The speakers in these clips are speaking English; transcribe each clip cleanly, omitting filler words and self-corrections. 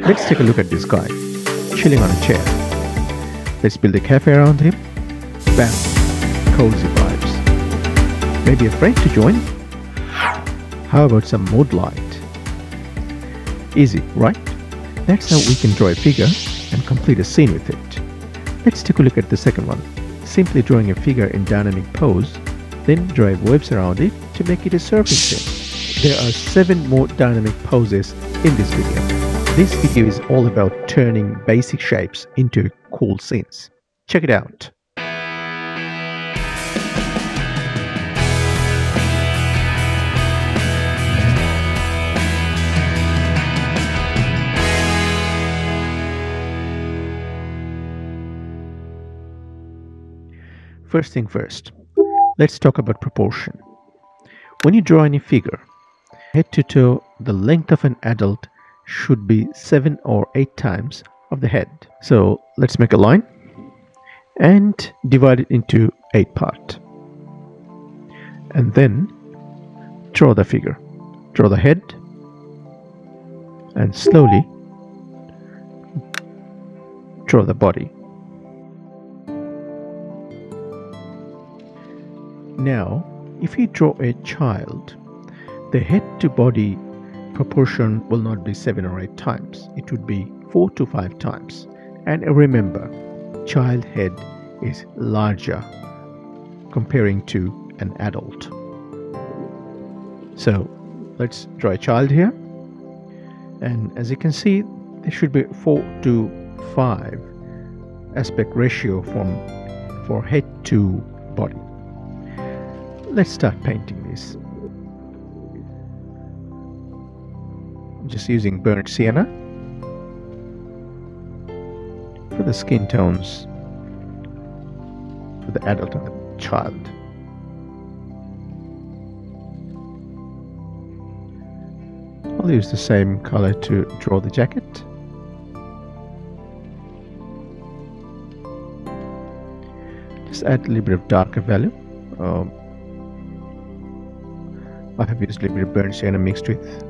Let's take a look at this guy, chilling on a chair. Let's build a cafe around him. Bam! Cozy vibes. Maybe a friend to join? How about some mood light? Easy, right? That's how we can draw a figure and complete a scene with it. Let's take a look at the second one. Simply drawing a figure in dynamic pose, then draw waves around it to make it a surfing shape. There are 7 more dynamic poses in this video. This video is all about turning basic shapes into cool scenes. Check it out. First thing first, let's talk about proportion. When you draw any figure, head to toe, the length of an adult should be 7 or 8 times of the head. So let's make a line and divide it into 8 parts, and then draw the figure. Draw the head and slowly draw the body. Now if you draw a child, the head to body proportion will not be 7 or 8 times, it would be 4 to 5 times. And remember, child head is larger comparing to an adult. So let's draw a child here, and as you can see, there should be 4 to 5 aspect ratio for head to body. Let's start painting this. Just using burnt sienna for the skin tones for the adult and the child. I'll use the same color to draw the jacket. Just add a little bit of darker value. I have used a little bit of burnt sienna mixed with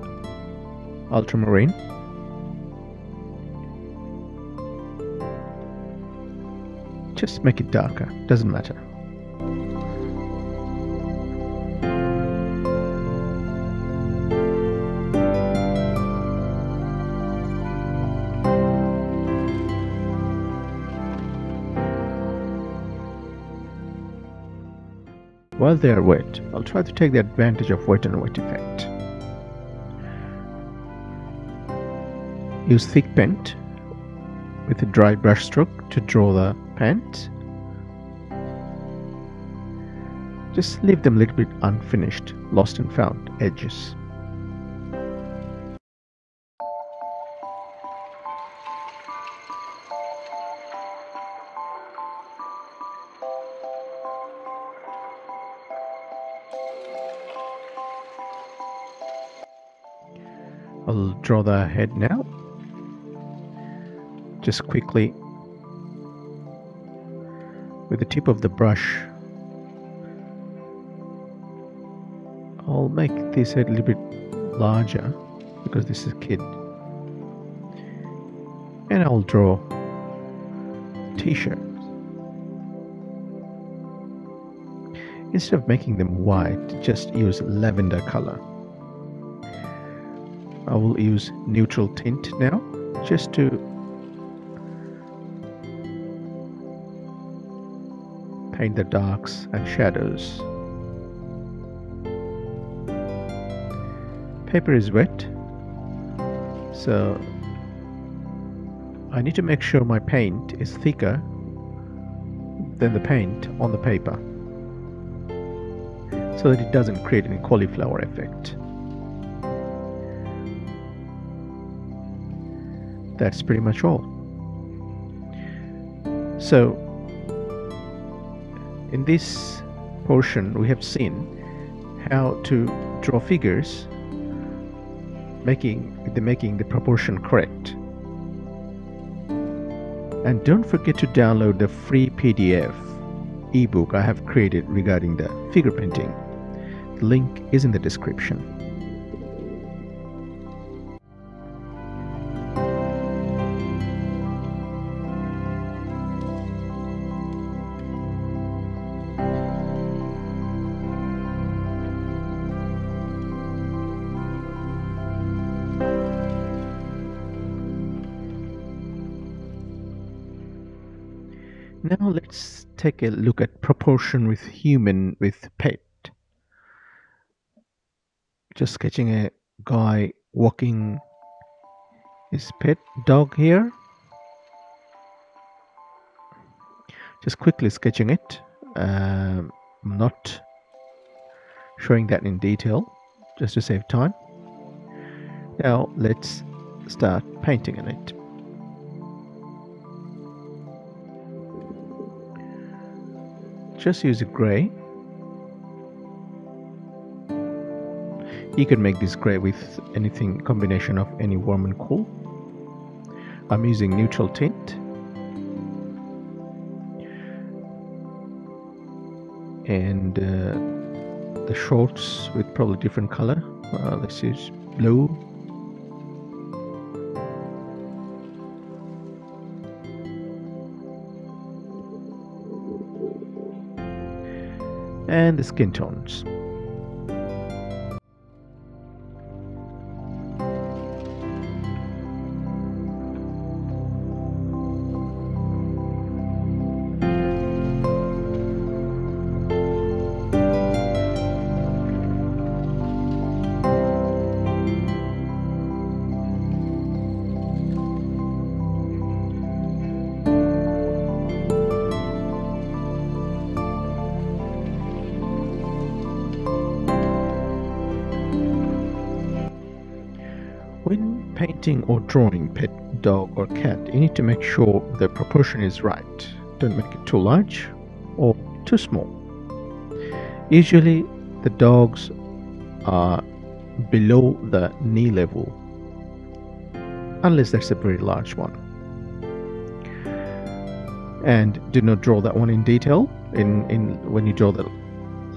ultramarine. Just make it darker, doesn't matter. While they are wet, I'll try to take the advantage of wet and wet effect. Use thick paint with a dry brush stroke to draw the pants. Just leave them a little bit unfinished, lost and found edges. I'll draw the head now. Just quickly with the tip of the brush, I'll make this head a little bit larger because this is a kid, and I'll draw t-shirt. Instead of making them white, just use lavender color. I will use neutral tint now, just to paint the darks and shadows. Paper is wet, so I need to make sure my paint is thicker than the paint on the paper, so that it doesn't create any cauliflower effect. That's pretty much all. So in this portion we have seen how to draw figures making the proportion correct. And don't forget to download the free PDF ebook I have created regarding the figure painting. The link is in the description. Now let's take a look at proportion with human with pet. Just sketching a guy walking his pet dog here. Just quickly sketching it. I'm not showing that in detail, just to save time. Now let's start painting on it. Just use a grey. You can make this grey with anything, combination of any warm and cool. I'm using Neutral Tint. And the shorts with probably different color. Let's use blue. And the skin tones. When painting or drawing pet dog or cat, you need to make sure the proportion is right. Don't make it too large or too small. Usually the dogs are below the knee level, unless that's a pretty large one. And do not draw that one in detail when you draw the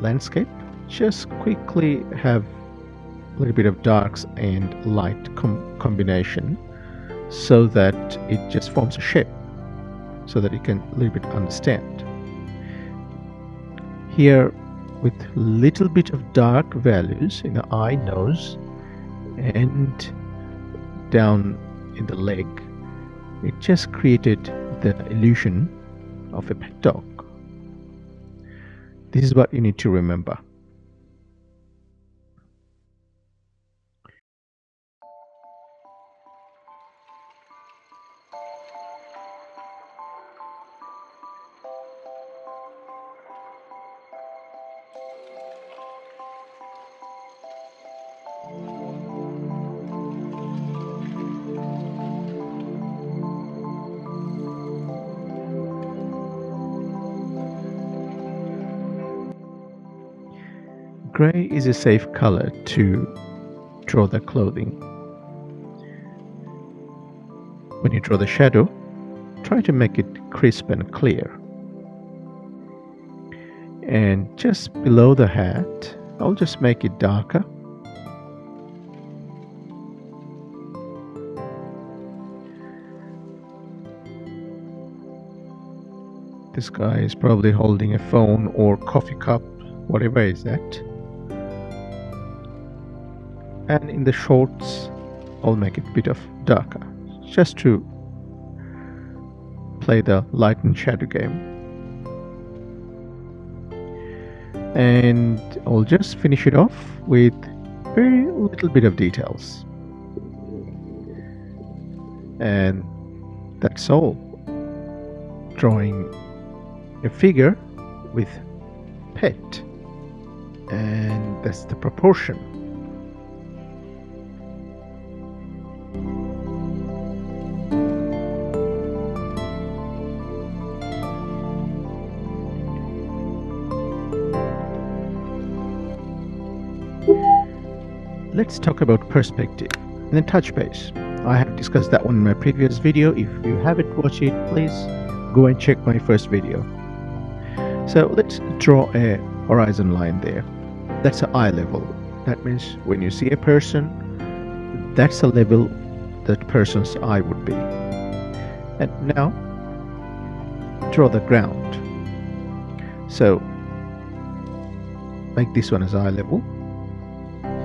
landscape. Just quickly have a little bit of darks and light combination so that it just forms a shape, so that you can a little bit understand. Here with little bit of dark values in the eye, nose and down in the leg, it just created the illusion of a pet dog. This is what you need to remember. Grey is a safe color to draw the clothing. When you draw the shadow, try to make it crisp and clear. And just below the hat, I'll just make it darker. This guy is probably holding a phone or coffee cup, whatever is that. And in the shorts, I'll make it a bit of darker, just to play the light and shadow game. And I'll just finish it off with very little bit of details. And that's all. Drawing a figure with pet. And that's the proportion. Let's talk about perspective and then touch base. I have discussed that one in my previous video. If you haven't watched it, please go and check my first video. So let's draw a horizon line there. That's an eye level. That means when you see a person, that's the level that person's eye would be. And now draw the ground. So make this one as eye level.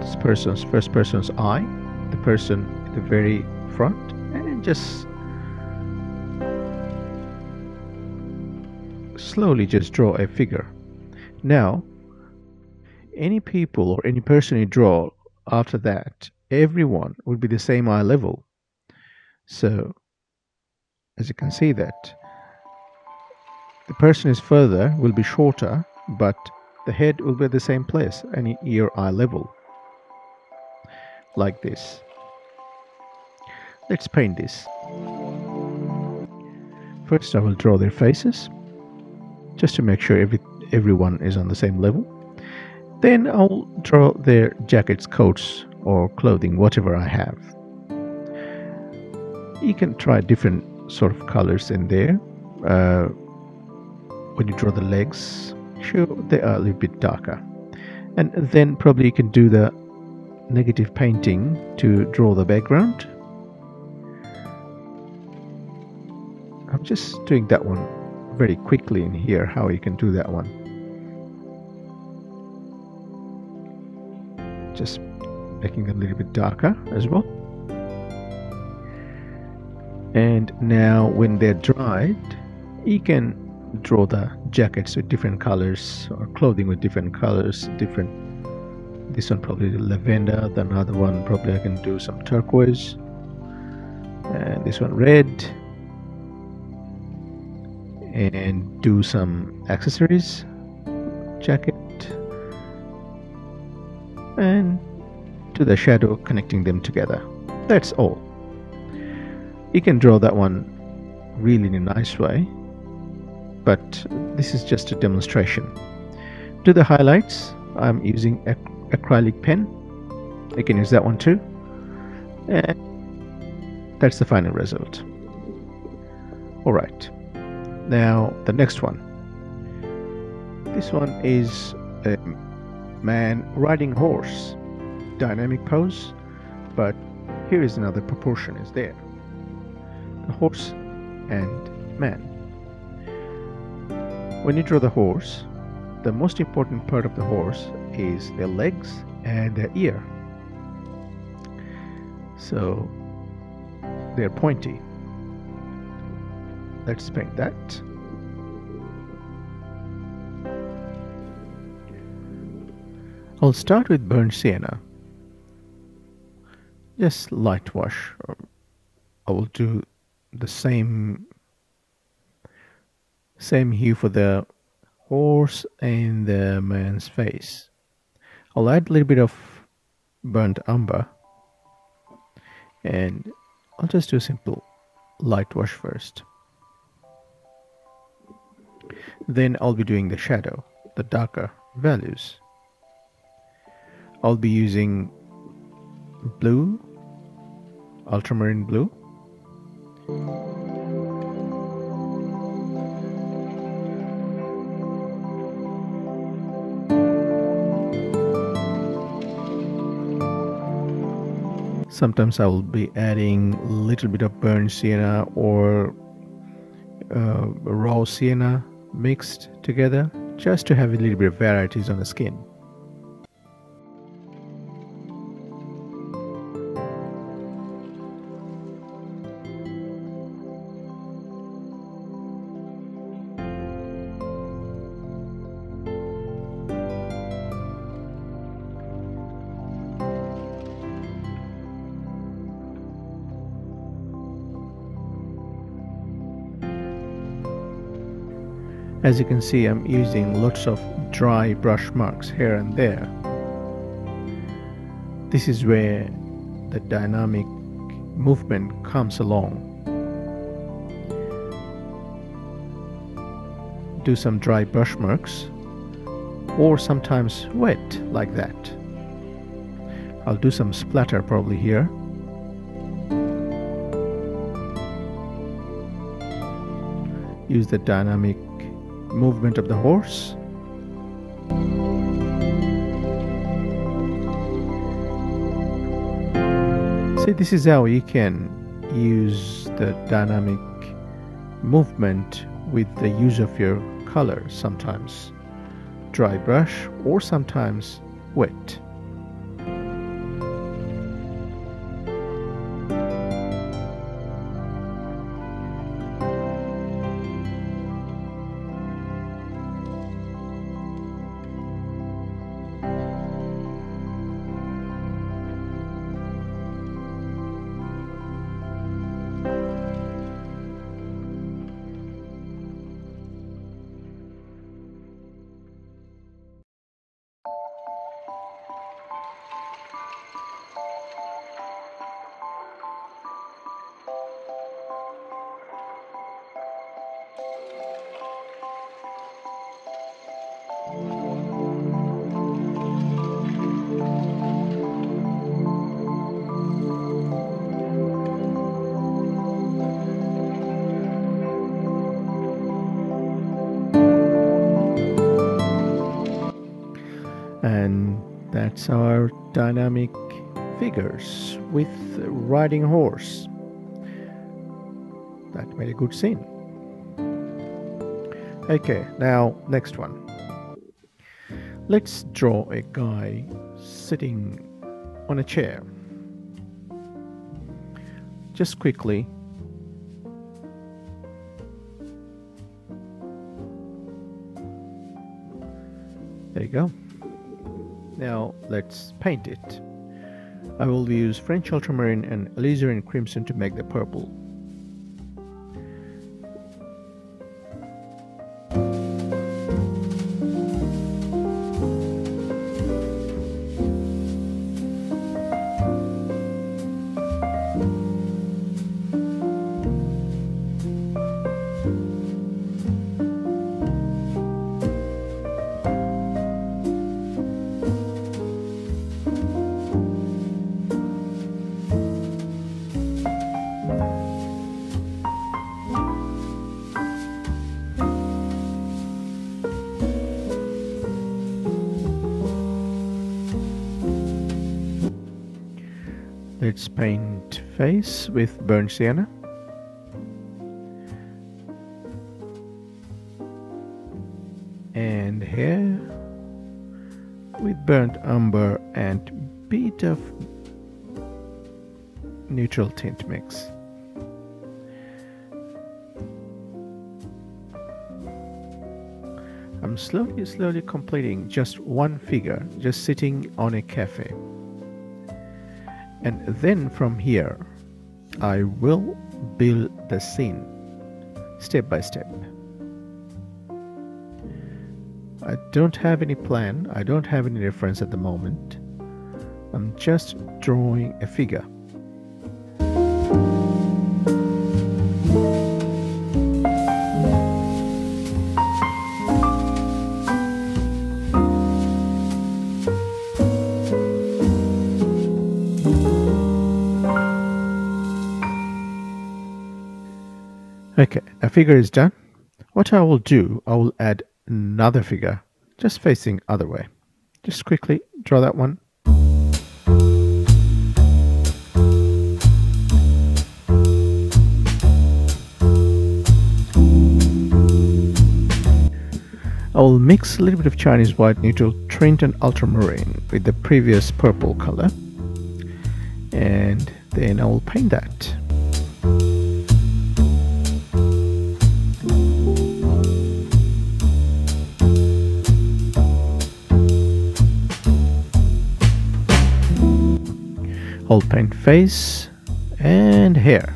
This person's first person's eye, the person at the very front, and just slowly just draw a figure. Now, any people or any person you draw after that, everyone would be the same eye level. So, as you can see that, the person is further will be shorter, but the head will be at the same place, any ear eye level. Like this. Let's paint this. First I will draw their faces, just to make sure everyone is on the same level. Then I'll draw their jackets, coats or clothing, whatever I have. You can try different sort of colors in there. When you draw the legs, sure, they are a little bit darker. And then probably you can do the negative painting to draw the background. I'm just doing that one very quickly in here, how you can do that one. Just making it a little bit darker as well. And now when they're dried, you can draw the jackets with different colors or clothing with different colors, this one probably lavender, the another one probably I can do some turquoise, and this one red, and do some accessories, jacket, and to the shadow connecting them together. That's all. You can draw that one really in a nice way, but this is just a demonstration. To the highlights, I'm using acrylic pen. You can use that one too, and that's the final result. All right, now the next one. This one is a man riding horse, dynamic pose, but here is another proportion is there. The horse and man. When you draw the horse, the most important part of the horse is their legs and their ear. So they're pointy. Let's paint that. I'll start with burnt sienna. Just light wash. I will do the same hue for the horse and the man's face. I'll add a little bit of burnt umber, and I'll just do a simple light wash first. Then I'll be doing the shadow, the darker values. I'll be using blue, ultramarine blue. Sometimes I will be adding a little bit of burnt sienna or raw sienna mixed together, just to have a little bit of varieties on the skin. As you can see, I'm using lots of dry brush marks here and there. This is where the dynamic movement comes along. Do some dry brush marks, or sometimes wet like that. I'll do some splatter probably here. Use the dynamic movement of the horse, see, this is how you can use the dynamic movement with the use of your color, sometimes dry brush or sometimes wet. And that's our dynamic figures with riding horse. That made a good scene. Okay, now next one. Let's draw a guy sitting on a chair. Just quickly. There you go. Now let's paint it. I will use French Ultramarine and Alizarin Crimson to make the purple. Let's paint face with Burnt Sienna. And hair with Burnt Umber and bit of Neutral Tint mix. I'm slowly completing just one figure, just sitting on a cafe. And then from here, I will build the scene step by step. I don't have any plan, I don't have any reference at the moment. I'm just drawing a figure. Okay, a figure is done. What I will do, I will add another figure, just facing other way. Just quickly draw that one. I will mix a little bit of Chinese White, Neutral Tint and Ultramarine with the previous purple color. And then I will paint that. I'll paint face and hair.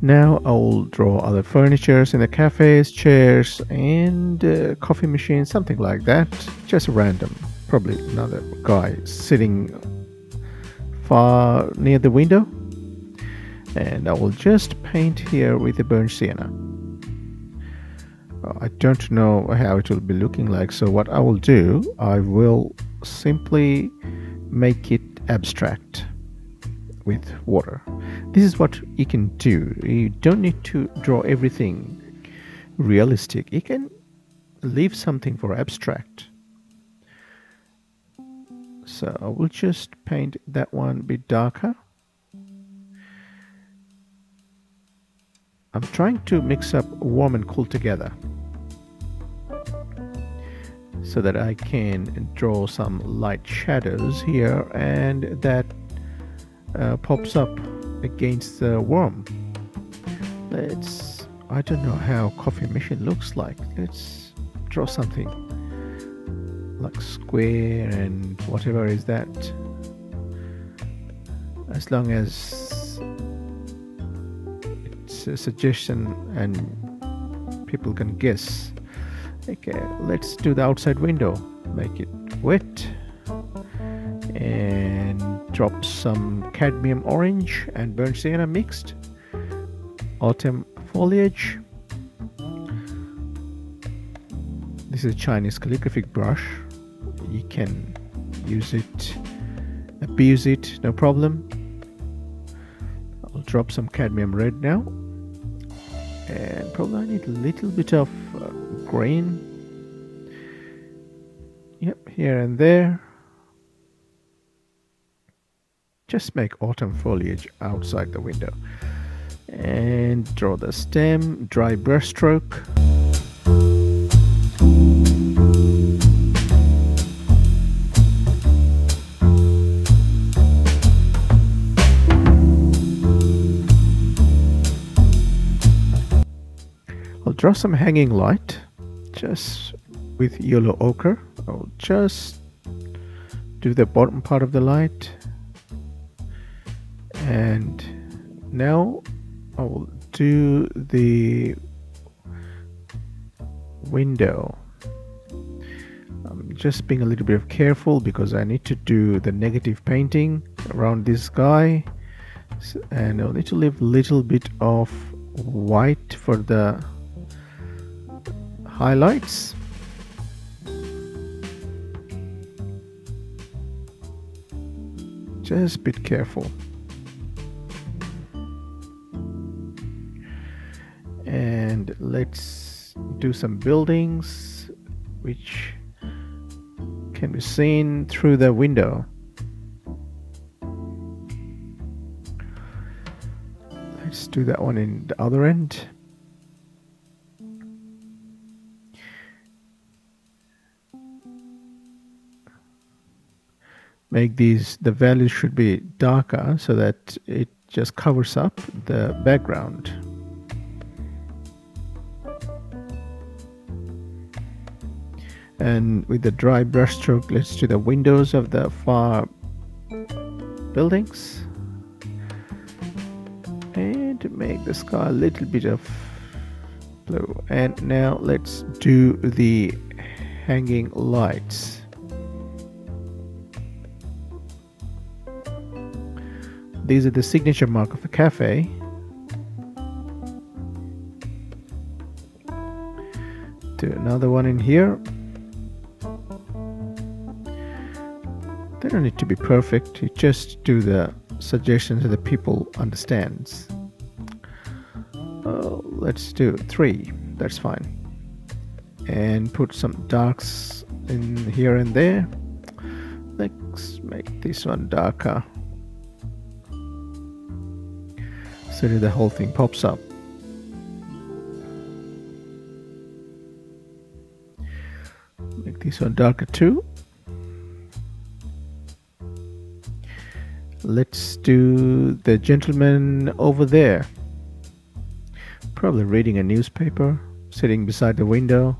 Now I'll draw other furnitures in the cafes, chairs and coffee machines, something like that. Just random, probably another guy sitting far near the window. And I will just paint here with the Burnt Sienna. I don't know how it will be looking like, so what I will do, I will simply make it abstract with water. This is what you can do. You don't need to draw everything realistic. You can leave something for abstract. So I will just paint that one a bit darker. I'm trying to mix up warm and cool together so that I can draw some light shadows here and that pops up against the warm. I don't know how coffee machine looks like. Let's draw something like square and whatever is that, as long as a suggestion and people can guess. Okay, let's do the outside window, make it wet and drop some cadmium orange and burnt sienna mixed, autumn foliage. This is a Chinese calligraphic brush, you can use it, abuse it, no problem. drop some cadmium red now, and probably I need a little bit of green. Yep, here and there. Just make autumn foliage outside the window and draw the stem, dry brushstroke. I'll draw some hanging light just with yellow ochre. I'll just do the bottom part of the light. And now I will do the window. I'm just being a little bit careful because I need to do the negative painting around this guy, and I'll need to leave a little bit of white for the highlights. Just a bit careful. And let's do some buildings which can be seen through the window. Let's do that one in the other end. Make these, the values should be darker so that it just covers up the background. And with the dry brushstroke, let's do the windows of the far buildings. And make the sky a little bit of blue. And now let's do the hanging lights. These are the signature mark of the cafe. Do another one in here. They don't need to be perfect, you just do the suggestions that the people understands. Let's do 3, that's fine. And put some darks in here and there. Let's make this one darker so that the whole thing pops up. Make this one darker too. Let's do the gentleman over there, probably reading a newspaper, sitting beside the window.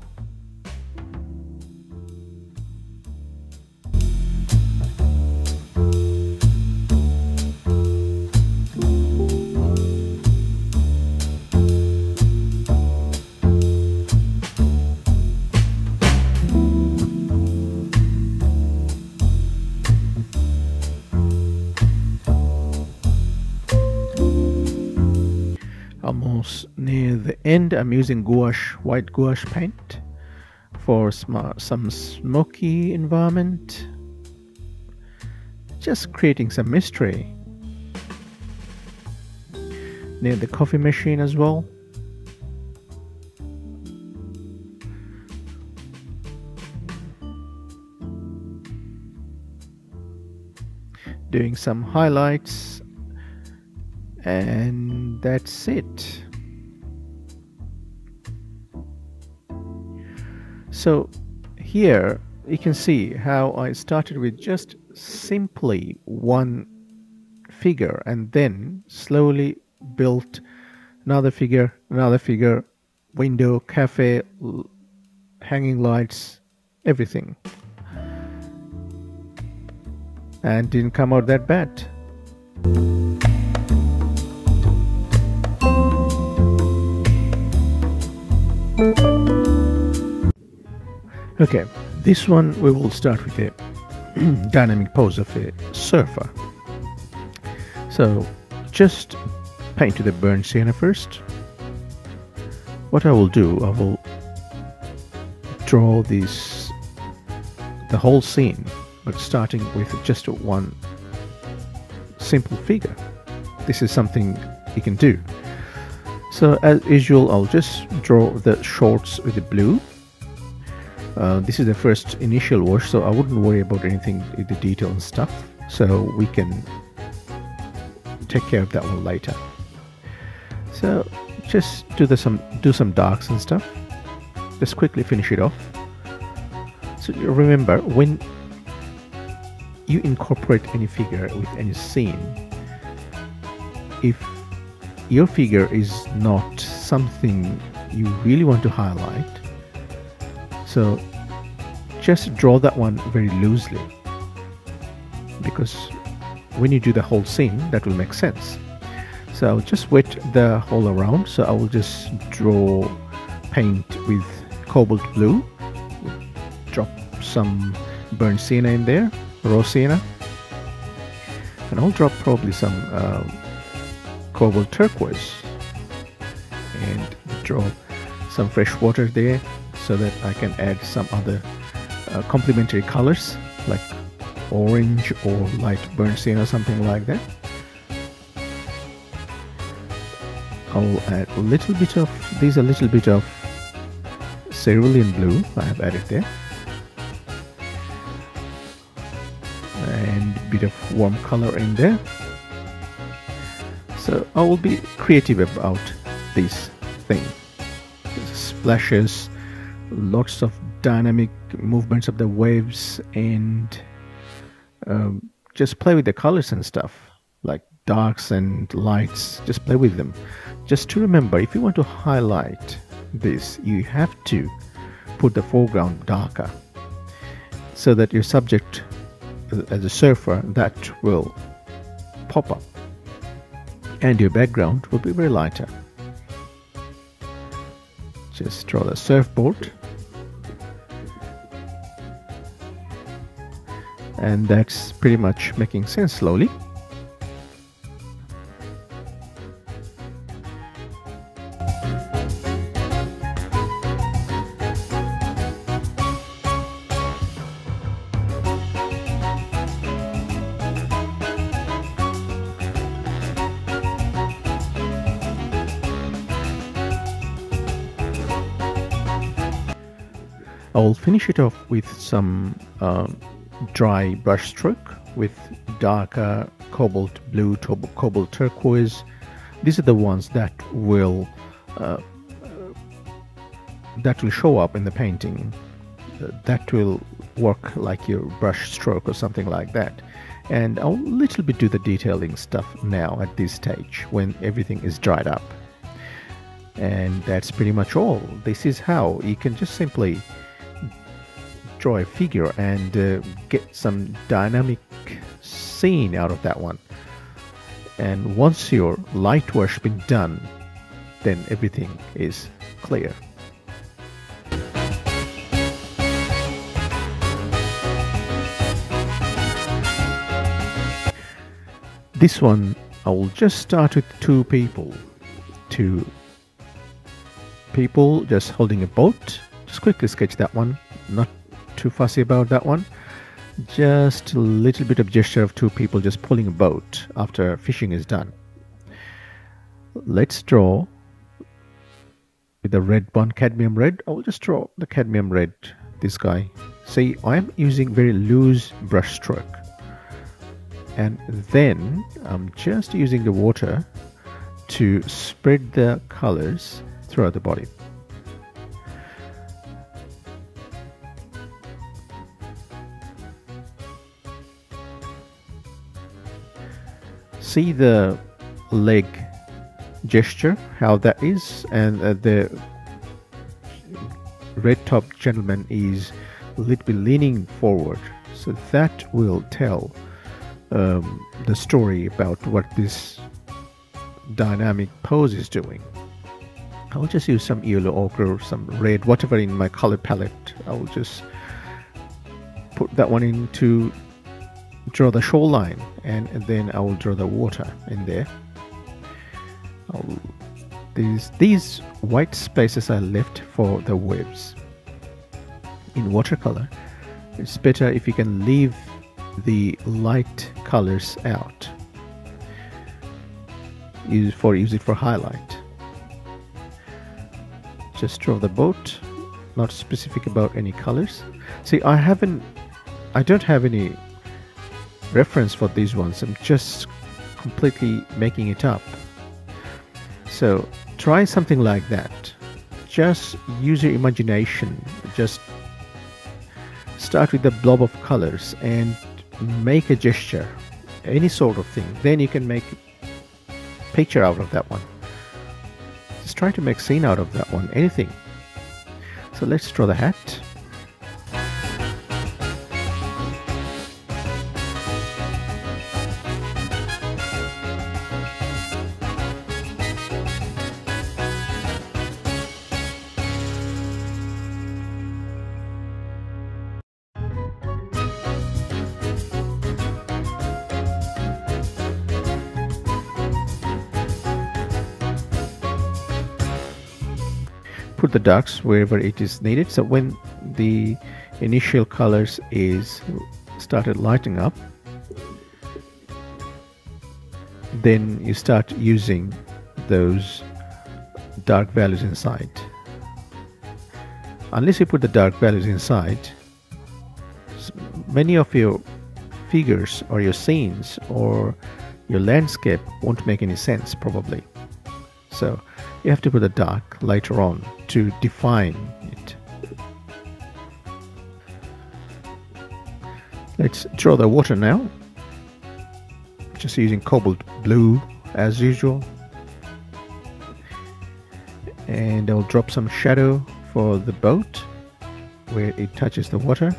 Near the end, I'm using gouache, white gouache paint for some smoky environment, just creating some mystery. Near the coffee machine as well. Doing some highlights, and that's it. So here you can see how I started with just simply one figure and then slowly built another figure, window, cafe, hanging lights, everything. And didn't come out that bad. Okay, this one we will start with a dynamic pose of a surfer. So just paint to the burnt sienna first. What I will do, I will draw this, the whole scene, but starting with just one simple figure. This is something you can do. So as usual, I'll just draw the shorts with the blue. This is the first initial wash, so I wouldn't worry about anything with the detail and stuff, so we can take care of that one later. So just do some darks and stuff, just quickly finish it off. So remember, when you incorporate any figure with any scene, if your figure is not something you really want to highlight, so just draw that one very loosely, because when you do the whole scene, that will make sense. So I'll just wet the whole around, so I will just draw paint with Cobalt Blue, drop some Burnt Sienna in there, Raw Sienna, and I'll drop probably some Cobalt Turquoise and draw some fresh water there, so that I can add some other complementary colors like orange or light burnt sienna or something like that. I'll add a little bit of these, a little bit of cerulean blue I have added there, and a bit of warm color in there. So I will be creative about this thing. Splashes, lots of dynamic movements of the waves, and just play with the colors and stuff, like darks and lights, just play with them. Just to remember, if you want to highlight this, you have to put the foreground darker, so that your subject as a surfer, that will pop up, and your background will be very lighter. Just draw the surfboard, and that's pretty much making sense slowly. I'll finish it off with some dry brush stroke with darker cobalt blue, cobalt turquoise. These are the ones that will show up in the painting, that will work like your brush stroke or something like that. And I'll a little bit do the detailing stuff now at this stage when everything is dried up. And that's pretty much all. This is how you can just simply draw a figure and get some dynamic scene out of that one. And once your light wash been done, then everything is clear. This one I will just start with two people just holding a boat. Just quickly sketch that one, not too fussy about that one. Just a little bit of gesture of two people just pulling a boat after fishing is done. Let's draw with the red one, cadmium red. I'll just draw the cadmium red, this guy. See, I am using very loose brush stroke, and then I'm just using the water to spread the colors throughout the body. See the leg gesture, how that is, and the red top gentleman is a little bit leaning forward, so that will tell the story about what this dynamic pose is doing. I'll just use some yellow ochre, some red, whatever in my color palette. I'll just put that one in to draw the shoreline, and then I will draw the water in there. These white spaces are left for the waves. In watercolor, it's better if you can leave the light colors out. use it for highlight. Gesture of the boat, not specific about any colors. See, I don't have any reference for these ones. I'm just completely making it up. So try something like that. Just use your imagination. Just start with a blob of colors and make a gesture, any sort of thing. Then you can make a picture out of that one. Just try to make a scene out of that one, anything. So let's draw the hat. Put the darks wherever it is needed. So when the initial colors is started lighting up, then you start using those dark values inside. Unless you put the dark values inside, many of your figures or your scenes or your landscape won't make any sense probably. So you have to put the dark later on to define it. Let's draw the water now. Just using Cobalt Blue as usual. And I'll drop some shadow for the boat where it touches the water.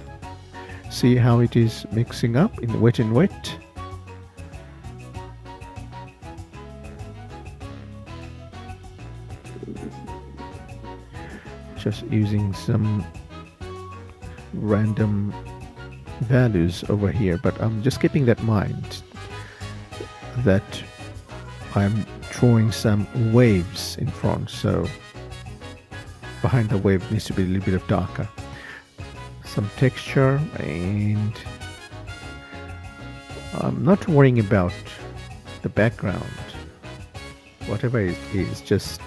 See how it is mixing up in the wet and wet. Just using some random values over here, but I'm just keeping that in mind that I'm drawing some waves in front, so behind the wave needs to be a little bit of darker. Some texture, and I'm not worrying about the background. Whatever it is, just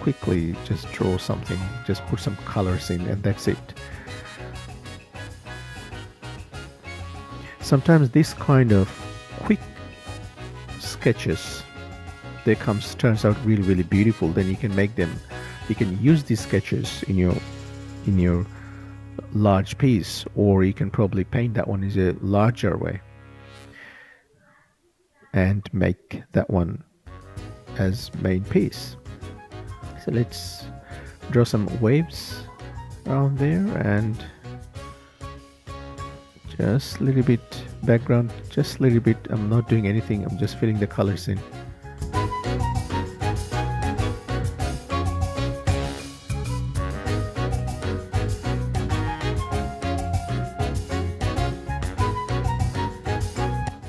quickly just draw something, just put some colors in, and that's it. Sometimes this kind of quick sketches, they turns out really beautiful. Then you can make them, you can use these sketches in your large piece, or you can probably paint that one in a larger way and make that one as main piece. So let's draw some waves around there, and just a little bit background, just a little bit. I'm not doing anything, I'm just filling the colors in.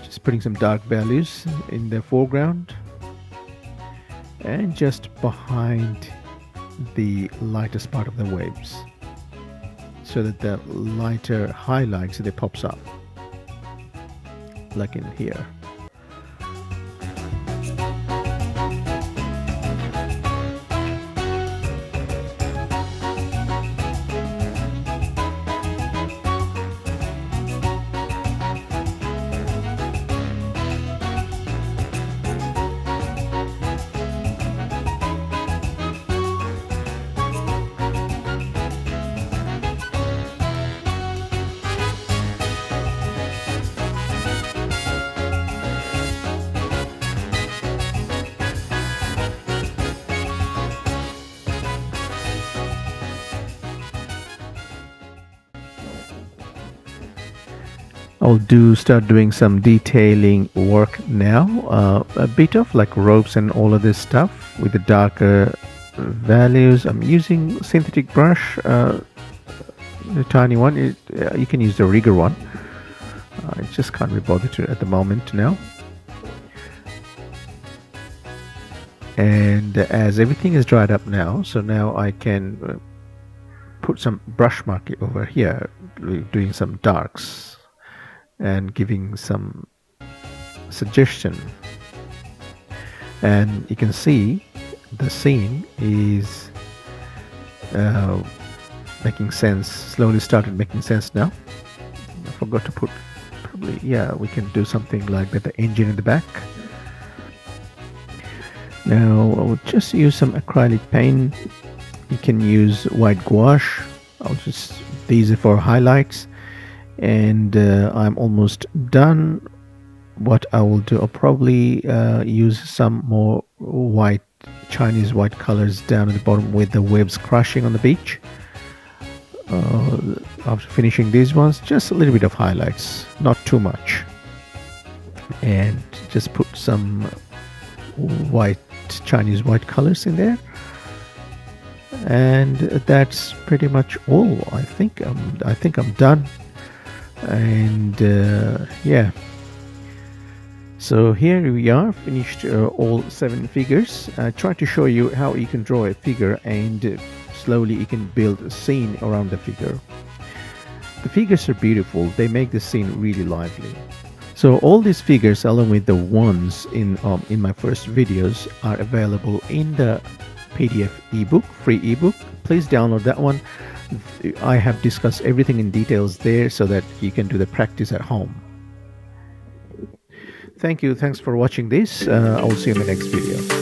Just putting some dark values in the foreground. And just behind the lightest part of the waves, so that the lighter highlights, they pops up, like in here. I'll start doing some detailing work now, a bit of like ropes and all of this stuff with the darker values. I'm using synthetic brush, the tiny one. You can use the rigger one. I just can't be bothered to at the moment now. And as everything is dried up now, so now I can put some brush mark over here, doing some darks and giving some suggestion. And you can see the scene is making sense, slowly started making sense now. I forgot to put, probably, yeah, we can do something like that, the engine in the back. Now I will just use some acrylic paint. You can use white gouache. I'll just, these are for highlights. And I'm almost done. What I will do, I'll probably use some more white, Chinese white colors down at the bottom with the waves crashing on the beach. After finishing these ones, just a little bit of highlights, not too much. And just put some white, Chinese white colors in there. And that's pretty much all. I think I'm done. And yeah, so here we are, finished all 7 figures. I tried to show you how you can draw a figure, and slowly you can build a scene around the figure. The figures are beautiful, they make the scene really lively. So all these figures, along with the ones in my first videos, are available in the PDF ebook, free ebook. Please download that one. I have discussed everything in details there so that you can do the practice at home. Thank you, thanks for watching this. I'll see you in the next video.